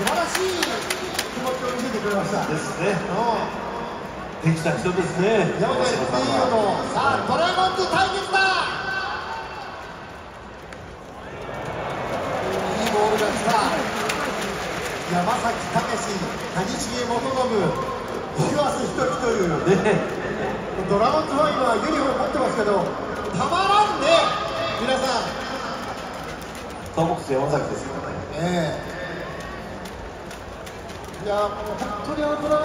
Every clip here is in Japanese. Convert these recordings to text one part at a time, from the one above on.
素晴らしい気持ちを見せてくれましたですね。できた人ですね。山崎誠陽のさあドラゴンズ対決だ。いいボールが来た。山崎武、谷繁元信、湯浅仁樹というね、ドラゴンズファインはユニフォーム持ってますけど、たまらんね、皆さん。スターボックス山崎ですからね。いや、もう本当にドラゴ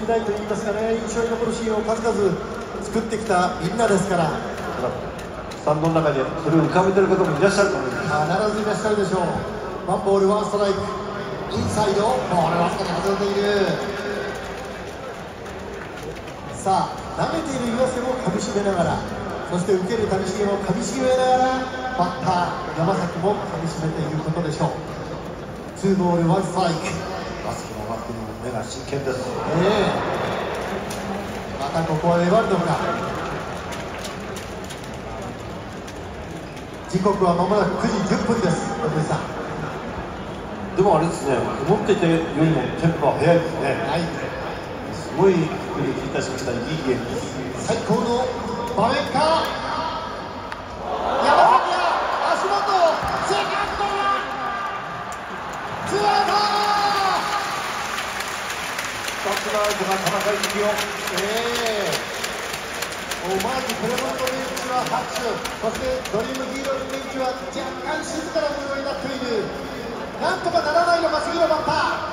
ンズの黄金時代といいますかね、印象に残るシーンを数々作ってきたみんなですから、スタンドの中にそれを浮かべてる方もいらっしゃると思います。必ずいらっしゃるでしょう。ワンボールワンストライク、インサイド、これは少し外れている。さあ、投げている岩瀬もかみしめながら、そして受ける谷繁もかみしめながら、バッター山崎もかみしめていることでしょう。ツーボールワンストライク、バスケのバッティング目が真剣です。またここは粘るのか。時刻はまもなく9時10分です。おじさん、でもあれですね、思っていたよりもテンポは速いですね。すごいいいゲームです。最高の場面か。山崎が足元を正確だ。ツーアウト。2つのアウトが田中幸雄。オマージュプレモントベンチは拍手、そしてドリームヒーローのベンチは若干静かなムードになっている。なんとかならないのか、次のバッター。